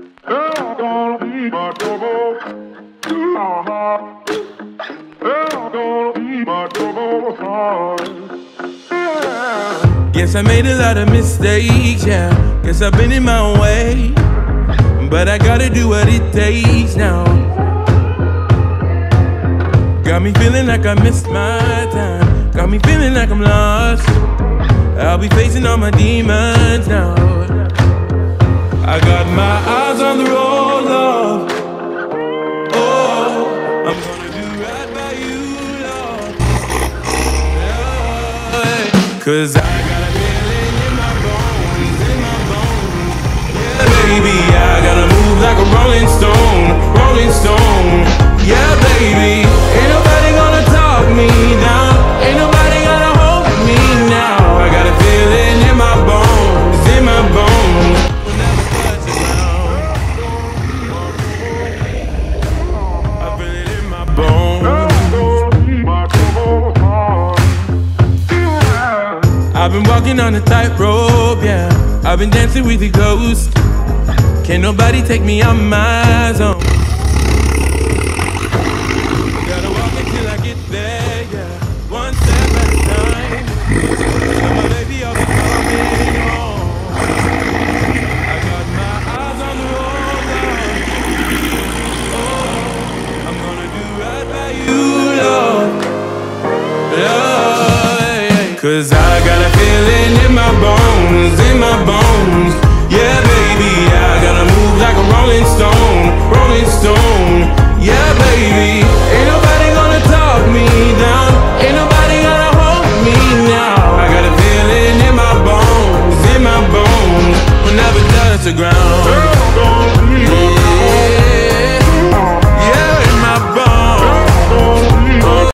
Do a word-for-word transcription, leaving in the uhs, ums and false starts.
They're gonna be my trouble. Uh-huh. They're gonna be my trouble. Uh-huh. Yeah. Guess I made a lot of mistakes, yeah. Guess I've been in my own way, but I gotta do what it takes now. Got me feeling like I missed my time. Got me feeling like I'm lost. I'll be facing all my demons now. I got my eyes on the road, love. Oh, I'm gonna do right by you, love. Yeah. Cause I got a feeling in my bones, in my bones. Yeah, baby, I gotta move like a rolling stone, rolling stone. Yeah, baby, ain't nobody gonna talk me down. Ain't nobody gonna hold me now. I got a feeling in my bones, in my bones. I've been walking on a tightrope, yeah. I've been dancing with the ghost. Can't nobody take me on my zone. Gotta walk until I get there, yeah. One step at a time. My baby, I'll be coming home. I got my eyes on the road, love. Oh, I'm gonna do right by you, love. Love, yeah. Cause I